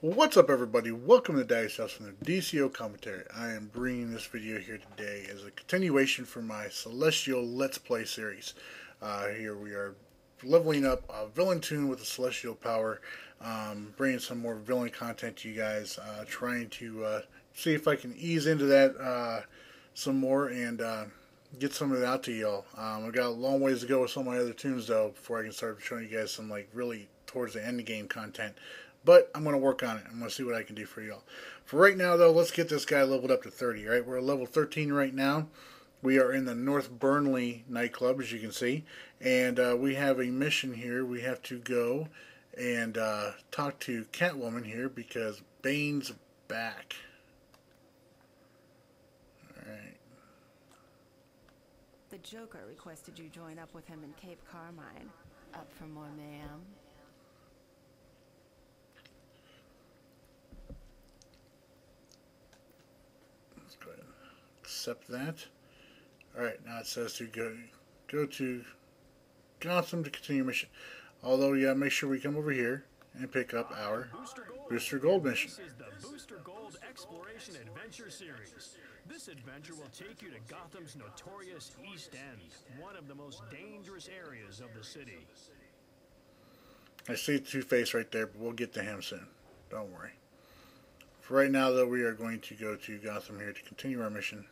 What's up, everybody? Welcome to Daddy's House from the DCO commentary. I am bringing this video here today as a continuation from my Celestial Let's Play series. Here we are leveling up a villain tune with a Celestial power, bringing some more villain content to you guys, trying to see if I can ease into that some more and get some of it out to y'all. I've got a long ways to go with some of my other tunes, though, before I can start showing you guys some, like, really towards the end game content. But I'm going to work on it. I'm going to see what I can do for y'all. For right now, though, let's get this guy leveled up to 30, right? We're at level 13 right now. We are in the North Burnley nightclub, as you can see. And we have a mission here. We have to go and talk to Catwoman here because Bane's back. All right. The Joker requested you join up with him in Cape Carmine. Up for more mayhem. Accept that. Alright, now it says to go to Gotham to continue mission. Although, yeah, make sure we come over here and pick up our Booster Gold mission. This is the Booster Gold Exploration Adventure Series. This adventure will take you to Gotham's notorious East End, one of the most dangerous areas of the city. I see Two-Face right there, but we'll get to him soon. Don't worry. For right now, though, we are going to go to Gotham here to continue our mission.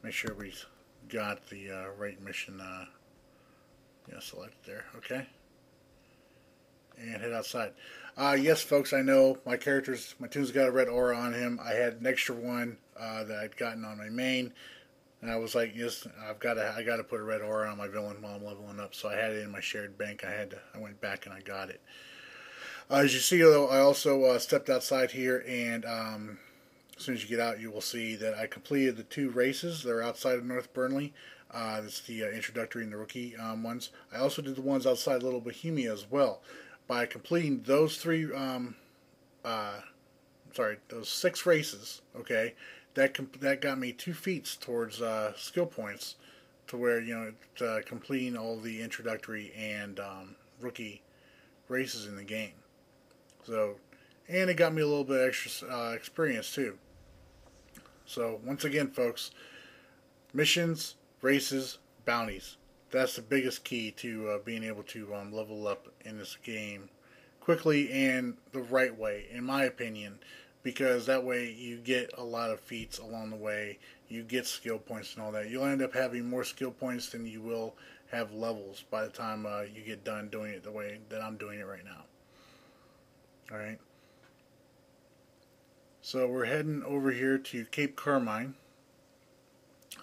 Make sure we've got the right mission selected there, okay? And head outside. Yes, folks, I know my tune's got a red aura on him. I had an extra one that I'd gotten on my main, and I was like, yes, I gotta put a red aura on my villain while I'm leveling up. So I had it in my shared bank. I went back and I got it. As you see, though, I also stepped outside here, and as soon as you get out, you will see that I completed the two races. They're outside of North Burnley. That's the introductory and the rookie ones. I also did the ones outside Little Bohemia as well. By completing those six races, okay, that got me 2 feats towards skill points, to where, you know, completing all the introductory and rookie races in the game. So, and it got me a little bit extra experience too. So once again, folks, missions, races, bounties. That's the biggest key to being able to level up in this game quickly and the right way, in my opinion, because that way you get a lot of feats along the way. You get skill points and all that. You'll end up having more skill points than you will have levels by the time you get done doing it the way that I'm doing it right now. Alright, so we're heading over here to Cape Carmine.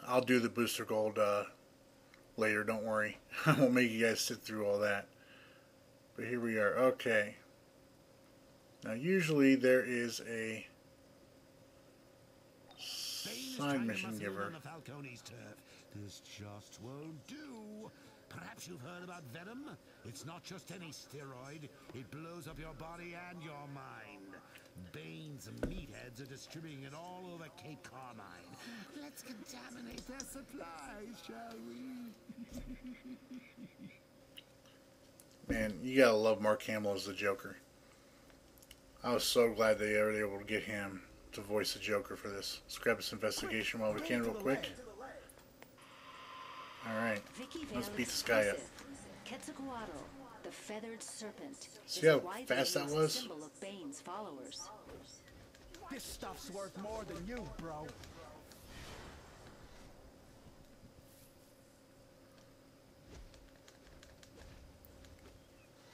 I'll do the Booster Gold later, don't worry. I won't make you guys sit through all that. But here we are, okay. Now usually there is a side mission giver. This just won't do. Perhaps you've heard about Venom? It's not just any steroid. It blows up your body and your mind. Bane's meatheads are distributing it all over Cape Carmine. Let's contaminate their supplies, shall we? Man, you gotta love Mark Hamill as the Joker. I was so glad they were able to get him to voice the Joker for this. Let's grab this investigation while we can real quick. Alright, let's beat this guy up. The feathered serpent. See how fast that was? This stuff's worth more than you, bro.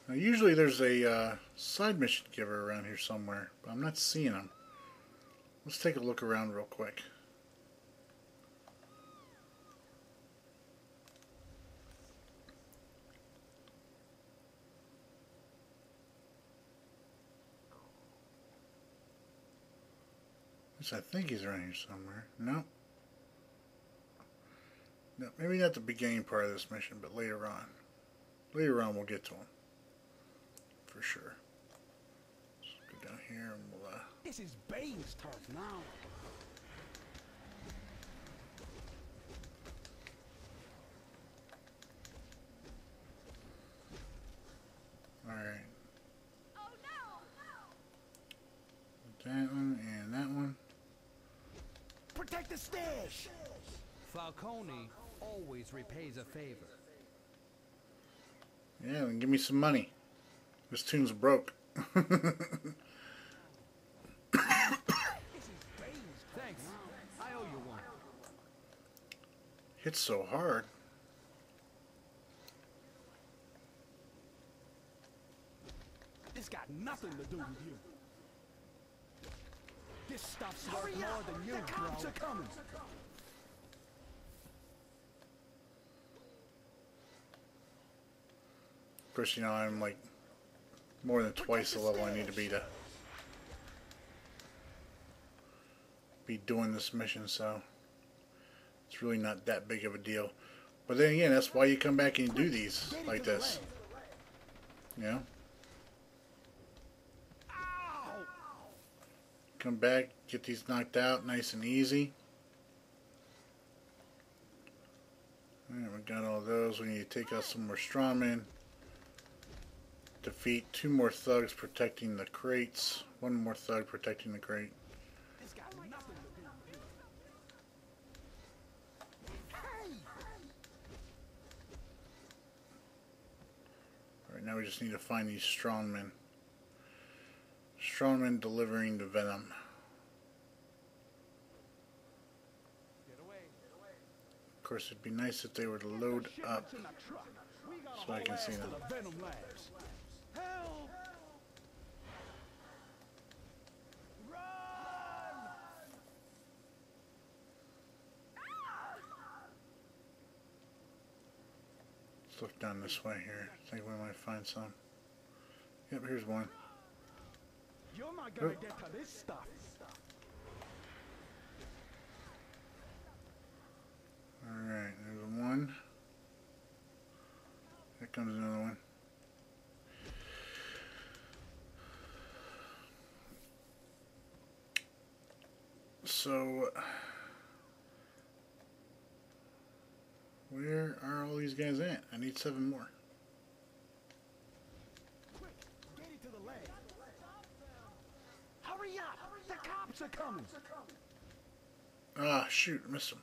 Now, usually there's a side mission giver around here somewhere, but I'm not seeing him. Let's take a look around real quick. I think he's around here somewhere. No. No, maybe not the beginning part of this mission, but later on. Later on we'll get to him. For sure. Let's go down here and we'll This is Bane's turf now. Alright. Oh no, no. That one and that one. Protect the stash. Falcone always repays a favor. Yeah, then give me some money. This tune's broke. Thanks. I owe you one. Hits so hard. It's got nothing to do with you. This stuff's worth more than you, bro. The cops are coming. Of course, you know, I'm like more than twice the level I need to be doing this mission, so it's really not that big of a deal. But then again, that's why you come back and you do these like this. You know? Come back, get these knocked out nice and easy. Alright, we got all those. We need to take out some more strawmen. Defeat 2 more thugs protecting the crates. 1 more thug protecting the crate. Alright, now we just need to find these strongmen. Strongman delivering the Venom. Of course, it'd be nice if they were to load up so I can see them. Let's look down this way here. I think we might find some. Yep, here's one. You're not gonna get to this stuff. Alright, there's one. Here comes another one. So, where are all these guys at? I need 7 more. Ah, shoot, missed him.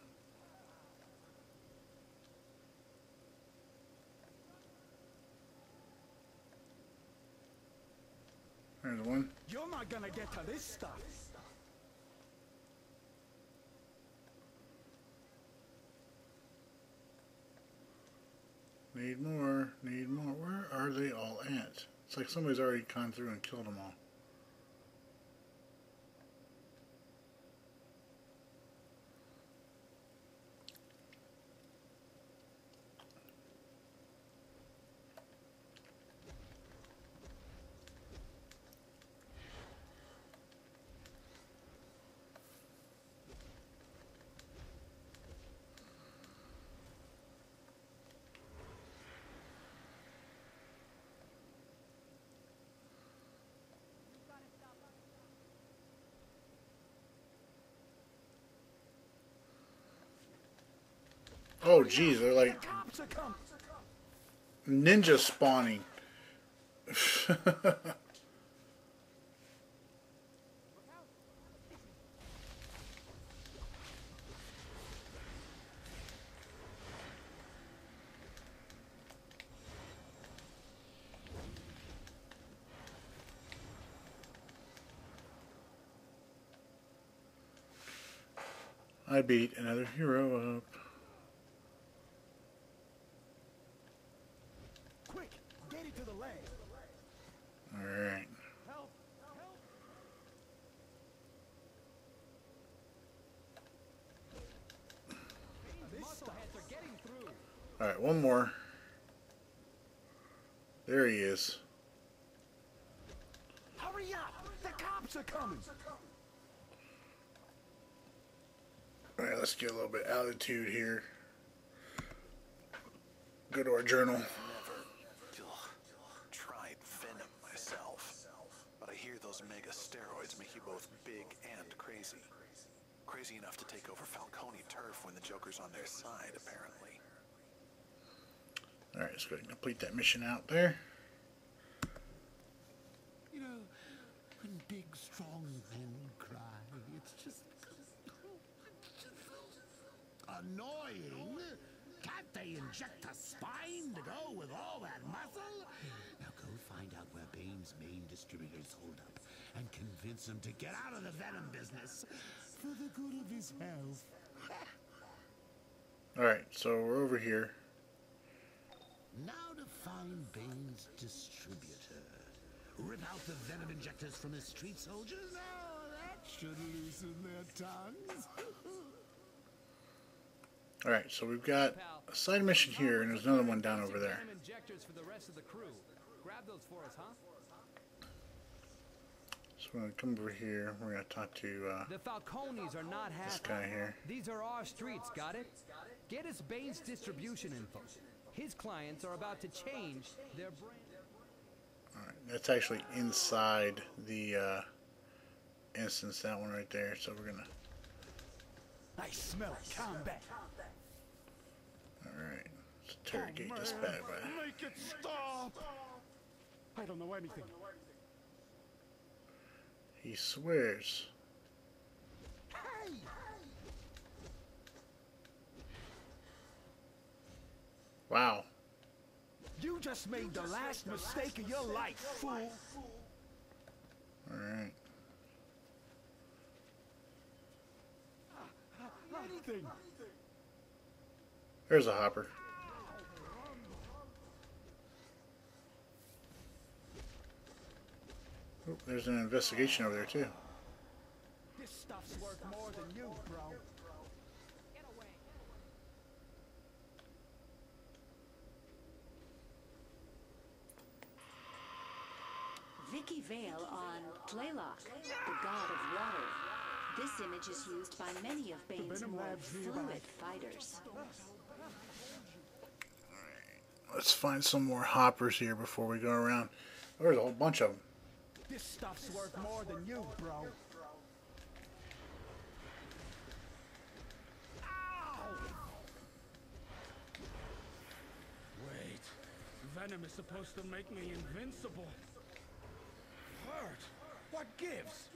There's one. You're not gonna get to this stuff. Need more, need more. Where are they all at? It's like somebody's already gone through and killed them all. Oh geez, they're like ninja spawning. I beat another hero up. Alright. Alright, one more. There he is. Hurry up! The cops are coming. Alright, let's get a little bit of altitude here. Go to our journal. Mega steroids make you both big and crazy. Crazy enough to take over Falcone turf when the Joker's on their side, apparently. Alright, let's go ahead and complete that mission out there. You know, when big, strong men annoying. Can't they inject a spine to go with all that muscle? Now go find out where Bane's main distributors hold up and convince him to get out of the Venom business for the good of his health. Alright, so we're over here. Now to find Bane's distributor. Rip out the Venom injectors from his street soldiers? Oh, that should loosen their tongues. Alright, so we've got a side mission here, and there's another one down over there. So we're going to come over here, we're going to talk to the Falcones are not this guy here. These are our streets, got it? Get us Bane's distribution info. His clients are about to change their brand. Alright, that's actually inside the instance, that one right there, so we're going to... I smell combat. Alright, let's interrogate this bad guy. Make it stop! I don't know anything. He swears. Hey. Wow. You just made the last mistake of your life, fool. Alright. There's a hopper. Oh, there's an investigation over there too. This stuff's worth more than you, bro. Get away. Vicky Vale on Tlaylock, the god of water. This image is used by many of Bane's more fluid fighters. Alright, let's find some more hoppers here before we go around. There's a whole bunch of them. This stuff's worth more than you, bro. Wait, Venom is supposed to make me invincible. Hurt? What gives?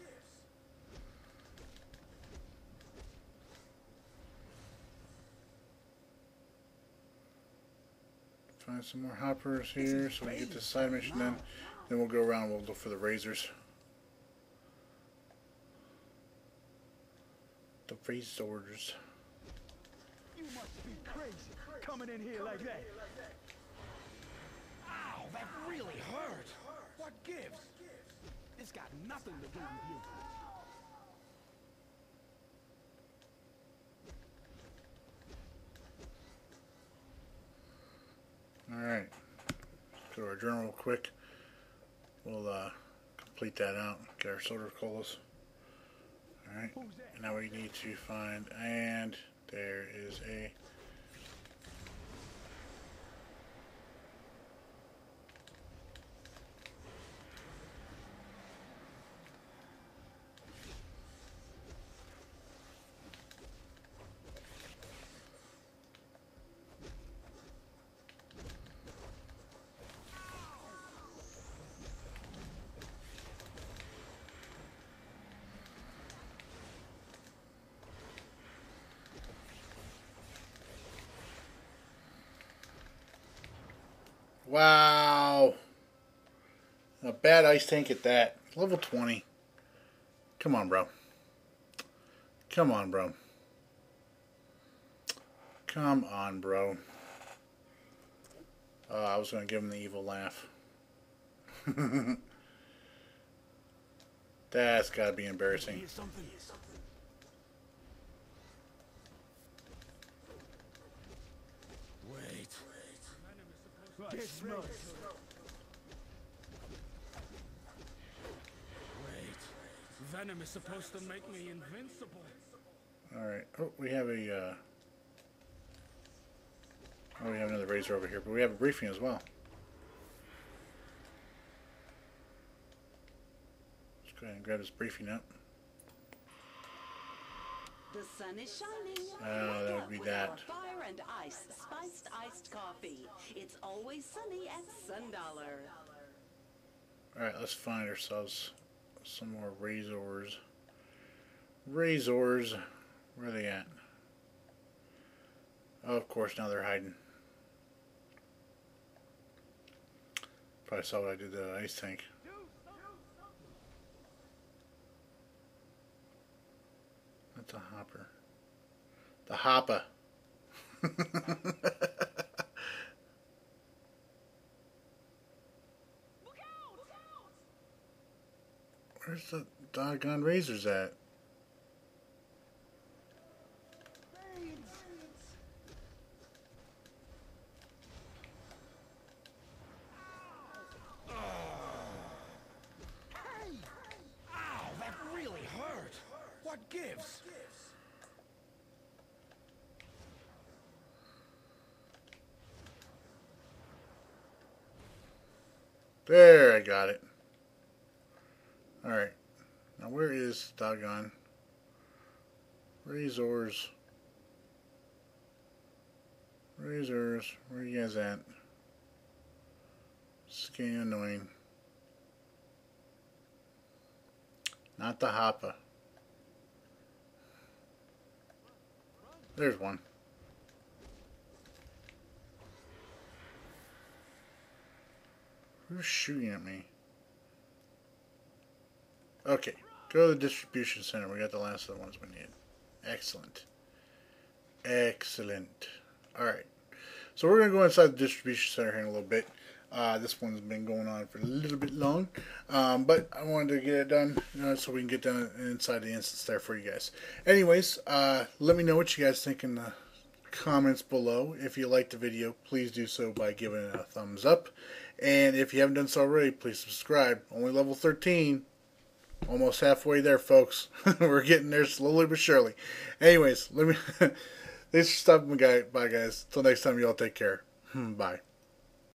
Find some more hoppers here so we get this side mission done. Then we'll go around and we'll look for the razors. The razors. You must be crazy coming in here like that. Ow, that really hurt. What gives? It's got nothing to do with you. Alright, let's go to our journal real quick. We'll complete that out, get our solar colas. Alright, now we need to find, and there is a... Wow. A bad ice tank at that. Level 20. Come on, bro. Come on, bro. Come on, bro. I was going to give him the evil laugh. That's got to be embarrassing. Wait. Venom is supposed to make me invincible. Alright. Oh, we have a oh, we have another razor over here, but we have a briefing as well. Let's go ahead and grab this briefing up. The sun is shining. Oh, that would be that. Fire and ice, spiced iced coffee. It's always sunny at $1. All right, let's find ourselves some more razors. Razors, where are they at? Oh, of course, now they're hiding. Probably saw what I did to the ice tank. That's a hopper. The hopper. Where's the doggone razors at? There, I got it. Alright. Now where is doggone razors? Razors, where are you guys at? This is getting annoying. Not the hopper. There's one. Who's shooting at me? Okay, go to the distribution center. We got the last of the ones we need. Excellent. Excellent. Alright. So we're going to go inside the distribution center here in a little bit. This one's been going on for a little bit long. But I wanted to get it done so we can get down inside the instance there for you guys. Anyways, let me know what you guys think in the comments below. If you liked the video, please do so by giving it a thumbs up. And if you haven't done so already, please subscribe. Only level 13. Almost halfway there, folks. We're getting there slowly but surely. Anyways, let me... Thanks for stopping by, guys. Till next time, y'all take care. Bye.